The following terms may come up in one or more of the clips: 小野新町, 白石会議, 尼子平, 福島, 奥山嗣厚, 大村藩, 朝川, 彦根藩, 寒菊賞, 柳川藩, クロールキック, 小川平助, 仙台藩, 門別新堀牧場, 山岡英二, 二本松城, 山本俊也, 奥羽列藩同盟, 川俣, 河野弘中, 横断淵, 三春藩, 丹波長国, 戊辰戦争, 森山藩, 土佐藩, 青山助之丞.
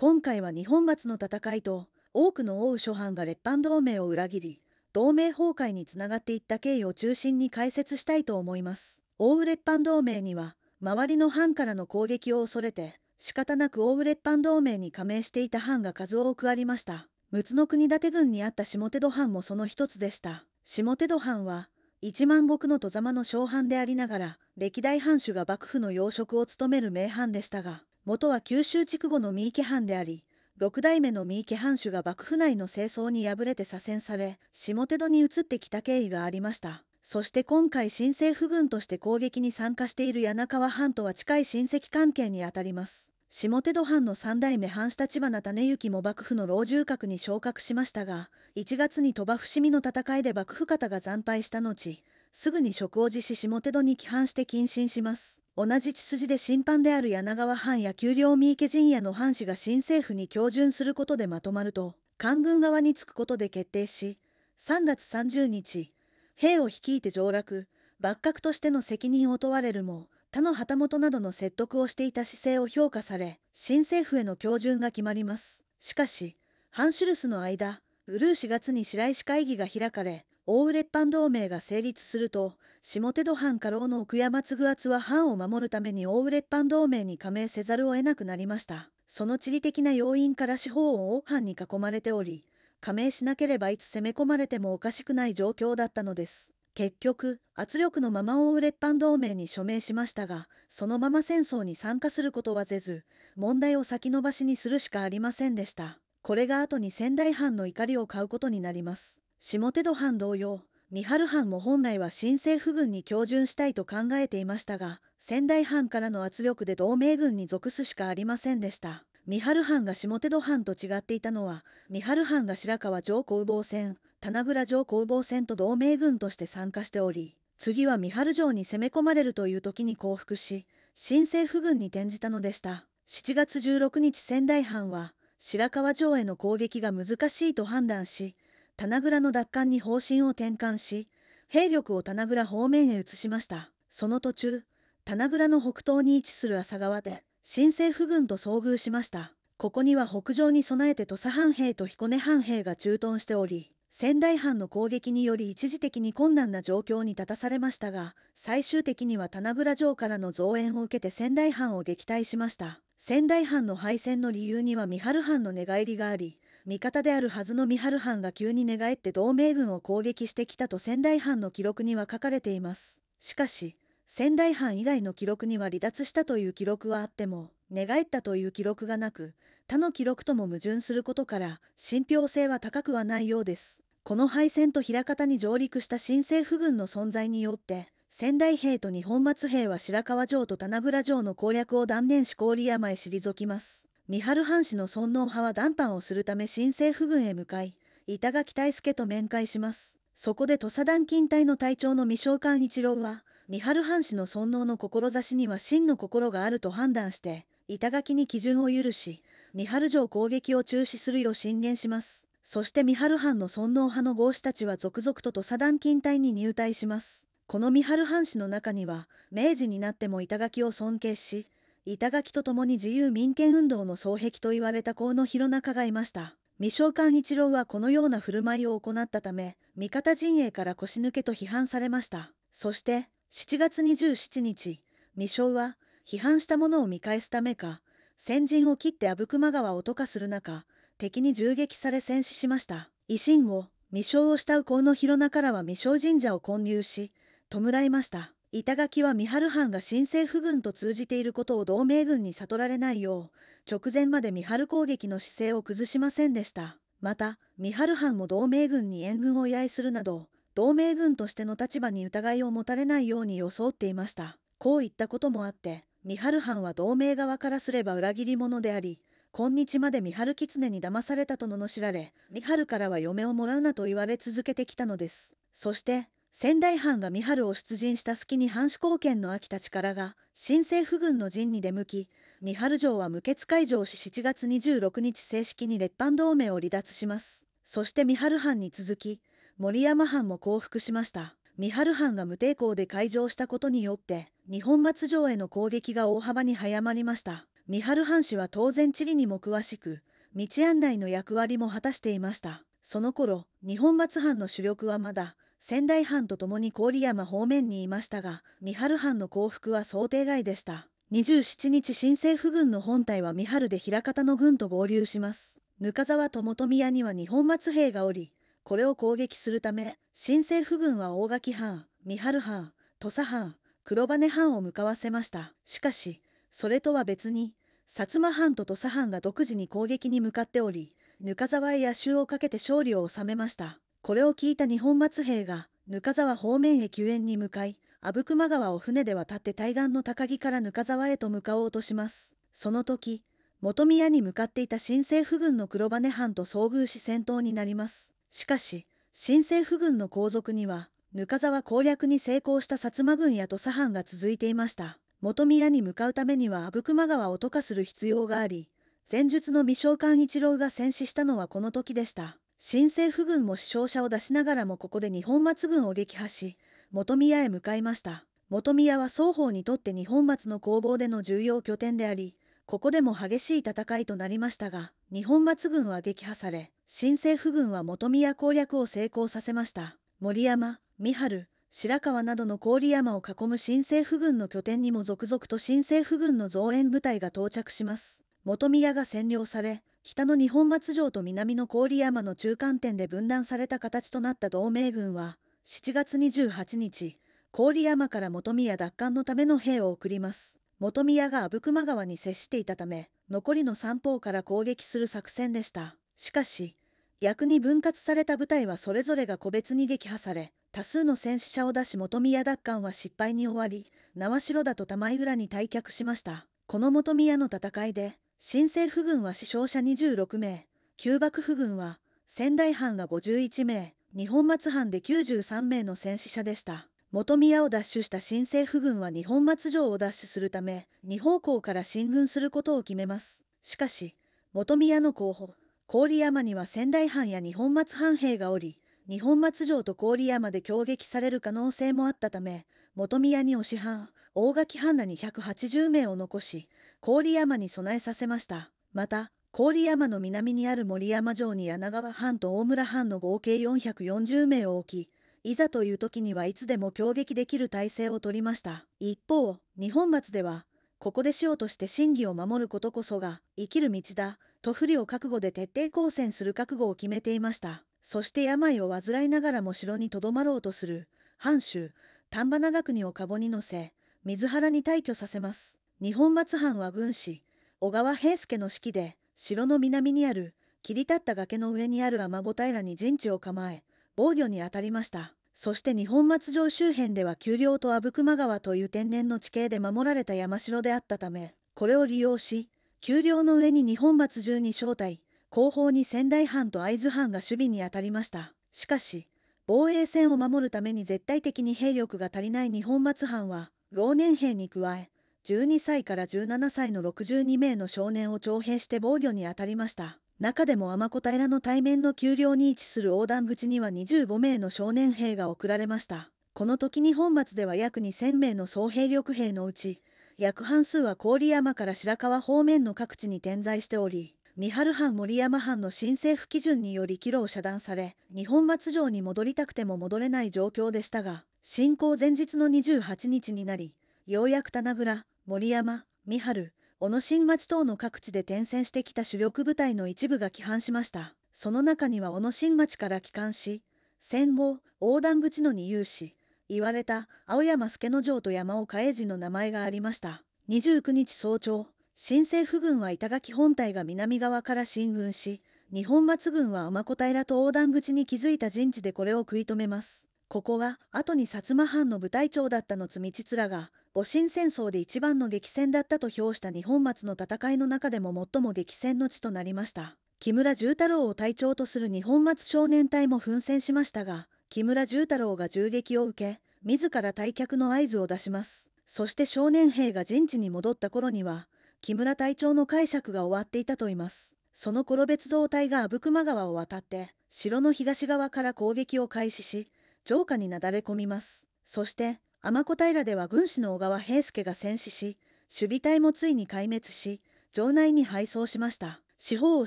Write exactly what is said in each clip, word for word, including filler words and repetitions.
今回は日本松の戦いと多くの奥羽諸藩が列藩同盟を裏切り同盟崩壊につながっていった経緯を中心に解説したいと思います。奥羽列藩同盟には周りの藩からの攻撃を恐れて仕方なく奥羽列藩同盟に加盟していた藩が数多くありました。陸奥国立郡にあった下手戸藩もその一つでした。下手戸藩は一万石の外様の小藩でありながら歴代藩主が幕府の要職を務める名藩でしたが、元は九州筑後の三池藩であり、六代目の三池藩主が幕府内の政争に敗れて左遷され下手戸に移ってきた経緯がありました。そして今回新政府軍として攻撃に参加している柳川藩とは近い親戚関係にあたります。下手戸藩の三代目藩主橘種之も幕府の老中閣に昇格しましたが、いちがつに鳥羽伏見の戦いで幕府方が惨敗した後、すぐに職を辞し下手戸に帰還して謹慎します。同じ血筋で親藩である柳川藩や給料三池陣屋の藩士が新政府に恭順することでまとまると官軍側につくことで決定し、さんがつさんじゅうにち兵を率いて上洛、幕閣としての責任を問われるも他の旗本などの説得をしていた姿勢を評価され新政府への恭順が決まります。しかし藩主留守の間、うるうしがつに白石会議が開かれ奥羽列藩同盟が成立すると、下手戸藩家老の奥山嗣厚は藩を守るために奥羽列藩同盟に加盟せざるを得なくなりました。その地理的な要因から四方を奥藩に囲まれており、加盟しなければいつ攻め込まれてもおかしくない状況だったのです。結局圧力のまま奥羽列藩同盟に署名しましたが、そのまま戦争に参加することはせず問題を先延ばしにするしかありませんでした。これが後に仙台藩の怒りを買うことになります。下手戸藩同様三春藩も本来は新政府軍に恭順したいと考えていましたが、仙台藩からの圧力で同盟軍に属すしかありませんでした。三春藩が下手戸藩と違っていたのは、三春藩が白河城攻防戦、棚倉城攻防戦と同盟軍として参加しており、次は三春城に攻め込まれるという時に降伏し新政府軍に転じたのでした。しちがつじゅうろくにち仙台藩は白河城への攻撃が難しいと判断し、棚倉の奪還に方針を転換し兵力を棚倉方面へ移しました。その途中棚倉の北東に位置する朝川で新政府軍と遭遇しました。ここには北上に備えて土佐藩兵と彦根藩兵が駐屯しており、仙台藩の攻撃により一時的に困難な状況に立たされましたが、最終的には棚倉城からの増援を受けて仙台藩を撃退しました。仙台藩の敗戦の理由には三春藩の寝返りがあり、味方であるはずの三春藩が急に寝返って同盟軍を攻撃してきたと仙台藩の記録には書かれています。しかし仙台藩以外の記録には離脱したという記録はあっても寝返ったという記録がなく、他の記録とも矛盾することから信憑性は高くはないようです。この敗戦と枚方に上陸した新政府軍の存在によって仙台兵と二本松兵は白河城と棚倉城の攻略を断念し郡山へ退きます。三春藩士の尊王派は談判をするため新政府軍へ向かい、板垣退助と面会します。そこで土佐団錦隊の隊長の未償官一郎は三春藩士の尊王の志には真の心があると判断して板垣に基準を許し三春城攻撃を中止するよう進言します。そして三春藩の尊王派の豪士たちは続々と土佐団錦隊に入隊します。この三春藩士の中には明治になっても板垣を尊敬し、板垣と共に自由民権運動の双璧と言われた河野弘中がいました。未償官一郎はこのような振る舞いを行ったため味方陣営から腰抜けと批判されました。そしてしちがつにじゅうしちにち、未償は批判したものを見返すためか先陣を切って阿武隈川を渡河する中、敵に銃撃され戦死しました。維新を未償を慕う河野弘中らは未償神社を建立し弔いました。板垣は三春藩が新政府軍と通じていることを同盟軍に悟られないよう直前まで三春攻撃の姿勢を崩しませんでした。また三春藩も同盟軍に援軍を依頼するなど同盟軍としての立場に疑いを持たれないように装っていました。こういったこともあって三春藩は同盟側からすれば裏切り者であり、今日まで三春狐に騙されたと罵られ三春からは嫁をもらうなと言われ続けてきたのです。そして仙台藩が三春を出陣した隙に藩主貢献の秋田力が新政府軍の陣に出向き三春城は無血開城し、しちがつにじゅうろくにち正式に列藩同盟を離脱します。そして三春藩に続き森山藩も降伏しました。三春藩が無抵抗で開城したことによって二本松城への攻撃が大幅に早まりました。三春藩士は当然地理にも詳しく、道案内の役割も果たしていました。その頃、二本松藩の主力はまだ、仙台藩と共に郡山方面にいましたが、三春藩の降伏は想定外でした。にじゅうしちにち新政府軍の本隊は三春で枚方の軍と合流します。額沢と本宮には二本松兵がおり、これを攻撃するため、新政府軍は大垣藩、三春藩、土佐藩、黒羽藩を向かわせました。しかし、それとは別に、薩摩藩と土佐藩が独自に攻撃に向かっており、額沢へ夜襲をかけて勝利を収めました。これを聞いた二本松兵が、額沢方面へ救援に向かい、阿武隈川を船で渡って対岸の高木から額沢へと向かおうとします。その時、本宮に向かっていた新政府軍の黒羽藩と遭遇し戦闘になります。しかし、新政府軍の後続には、額沢攻略に成功した薩摩軍や土佐藩が続いていました。本宮に向かうためには阿武隈川を渡河する必要があり、前述の微将官一郎が戦死したのはこの時でした。新政府軍も死傷者を出しながらもここで二本松軍を撃破し、本宮へ向かいました。本宮は双方にとって二本松の攻防での重要拠点であり、ここでも激しい戦いとなりましたが、二本松軍は撃破され、新政府軍は本宮攻略を成功させました。森山、三春、白川などの郡山を囲む新政府軍の拠点にも続々と新政府軍の増援部隊が到着します。本宮が占領され、北の二本松城と南の郡山の中間点で分断された形となった同盟軍は、しちがつにじゅうはちにち、郡山から本宮奪還のための兵を送ります。本宮が阿武隈川に接していたため、残りの三方から攻撃する作戦でした。しかし、逆に分割された部隊はそれぞれが個別に撃破され、多数の戦死者を出し本宮奪還は失敗に終わり、縄代田と玉井浦に退却しました。この本宮の戦いで、新政府軍は死傷者にじゅうろくめい、旧幕府軍は仙台藩がごじゅういちめい、二本松藩できゅうじゅうさんめいの戦死者でした。本宮を奪取した新政府軍は二本松城を奪取するため、二方向から進軍することを決めます。しかし、本宮の候補、郡山には仙台藩や二本松藩兵がおり、二本松城と郡山で攻撃される可能性もあったため、本宮に忍藩、大垣藩らにひゃくはちじゅうめいを残し、郡山に備えさせました。また、郡山の南にある森山城に柳川藩と大村藩の合計よんひゃくよんじゅうめいを置き、いざという時にはいつでも攻撃できる体制を取りました。一方、二本松では、ここでしようとして真偽を守ることこそが生きる道だ、と不利を覚悟で徹底抗戦する覚悟を決めていました。そして病を患いながらも城にとどまろうとする、藩主、丹波長国を籠に乗せ、水原に退去させます。二本松藩は軍師、小川平助の指揮で、城の南にある、切り立った崖の上にある天子平に陣地を構え、防御に当たりました。そして二本松城周辺では丘陵と阿武隈川という天然の地形で守られた山城であったため、これを利用し、丘陵の上に二本松じゅうにしょうたい、後方に仙台藩と会津藩が守備に当たりました。しかし、防衛線を守るために絶対的に兵力が足りない二本松藩は、老年兵に加え、じゅうにさいからじゅうななさいのろくじゅうにめいの少年を徴兵して防御に当たりました。中でも尼子平の対面の丘陵に位置する横断淵にはにじゅうごめいの少年兵が送られました。この時に本松では約にせんめいの総兵力兵のうち、約半数は郡山から白川方面の各地に点在しており、三春藩森山藩の新政府基準により岐路を遮断され、二本松城に戻りたくても戻れない状況でしたが、侵攻前日のにじゅうはちにちになり、ようやく棚倉、森山、三春、小野新町等の各地で転戦してきた主力部隊の一部が帰還しました。その中には小野新町から帰還し、戦後、横断口のに有し、言われた青山助之丞と山岡英二の名前がありました。にじゅうくにち早朝、新政府軍は板垣本隊が南側から進軍し、二本松軍は尼子平と横断口に築いた陣地でこれを食い止めます。ここは、後に薩摩藩の部隊長だったの津道連が、戊辰戦争で一番の激戦だったと評した二本松の戦いの中でも最も激戦の地となりました。木村重太郎を隊長とする二本松少年隊も奮戦しましたが、木村重太郎が銃撃を受け、自ら退却の合図を出します。そして少年兵が陣地に戻った頃には、木村隊長の解釈が終わっていたといいます。その頃別動隊が阿武隈川を渡って、城の東側から攻撃を開始し、城下になだれ込みます。そして、尼子平では軍師の小川平助が戦死し、守備隊もついに壊滅し、城内に敗走しました。四方を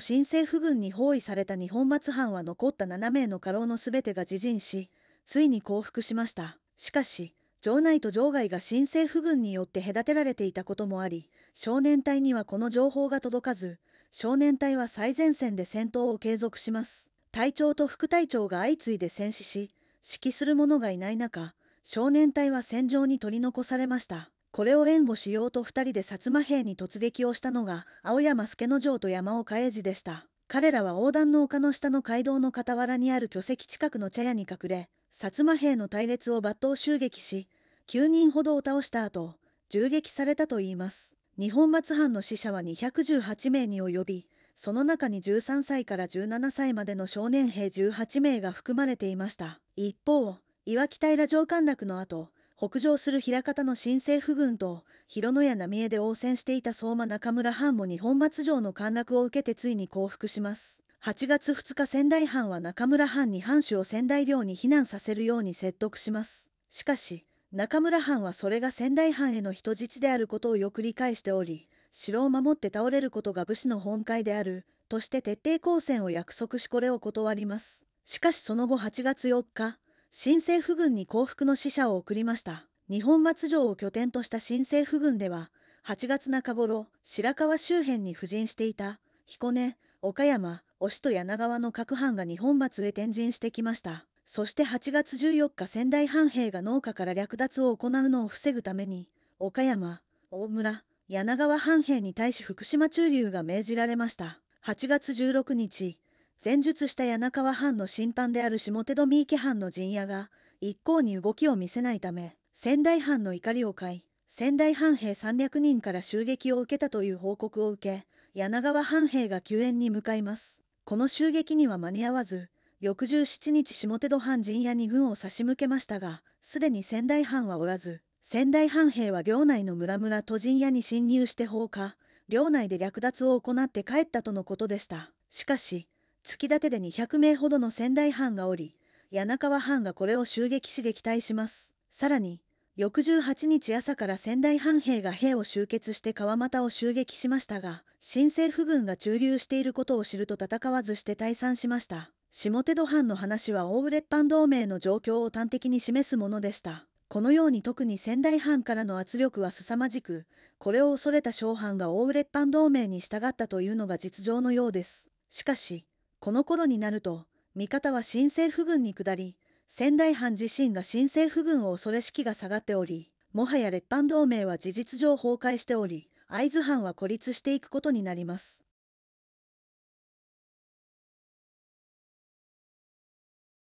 新政府軍に包囲された日本松藩は残ったななめいの家老のすべてが自陣し、ついに降伏しました。しかし、城内と城外が新政府軍によって隔てられていたこともあり、少年隊にはこの情報が届かず、少年隊は最前線で戦闘を継続します。隊長と副隊長が相次いで戦死し、指揮する者がいない中、少年隊は戦場に取り残されました。これを援護しようと二人で薩摩兵に突撃をしたのが、青山助之丞と山岡英二でした。彼らは横断の丘の下の街道の傍らにある巨石近くの茶屋に隠れ、薩摩兵の隊列を抜刀襲撃し、きゅうにんほどを倒した後、銃撃されたといいます。日本松藩の死者はにひゃくじゅうはちめいに及び、その中にじゅうさんさいからじゅうななさいまでの少年兵じゅうはちめいが含まれていました。一方、岩木平城陥落の後、北上する枚方の新政府軍と広野や浪江で応戦していた相馬中村藩も日本松城の陥落を受けてついに降伏します。はちがつふつか仙台藩は中村藩に藩主を仙台領に避難させるように説得します。しかし、中村藩はそれが仙台藩への人質であることをよく理解しており、城を守って倒れることが武士の本懐である、として徹底抗戦を約束しこれを断ります。しかしその後はちがつよっか、新政府軍に降伏の使者を送りました。日本松城を拠点とした新政府軍では、はちがつなか頃、白河周辺に布陣していた、彦根、岡山、忍と柳川の各藩が日本松へ転陣してきました。そしてはちがつじゅうよっか仙台藩兵が農家から略奪を行うのを防ぐために、岡山、大村、柳川藩兵に対し福島駐留が命じられました。はちがつじゅうろくにち、前述した柳川藩の審判である下手富池藩の陣屋が一向に動きを見せないため、仙台藩の怒りを買い、仙台藩兵さんびゃくにんから襲撃を受けたという報告を受け、柳川藩兵が救援に向かいます。この襲撃には間に合わず、翌じゅうしちにち下手戸藩陣屋に軍を差し向けましたが、すでに仙台藩はおらず、仙台藩兵は領内の村々と陣屋に侵入して放火、領内で略奪を行って帰ったとのことでした。しかし、月立でにひゃくめいほどの仙台藩がおり、柳川藩がこれを襲撃し撃退します。さらに、翌じゅうはちにち朝から仙台藩兵が兵を集結して川俣を襲撃しましたが、新政府軍が駐留していることを知ると戦わずして退散しました。下手戸藩の話は大浦藩同盟の状況を端的に示すものでした。このように特に仙台藩からの圧力は凄まじく、これを恐れた商藩が大浦藩同盟に従ったというのが実情のようです。しかし、この頃になると、味方は新政府軍に下り、仙台藩自身が新政府軍を恐れ士気が下がっており、もはや列藩同盟は事実上崩壊しており、会津藩は孤立していくことになります。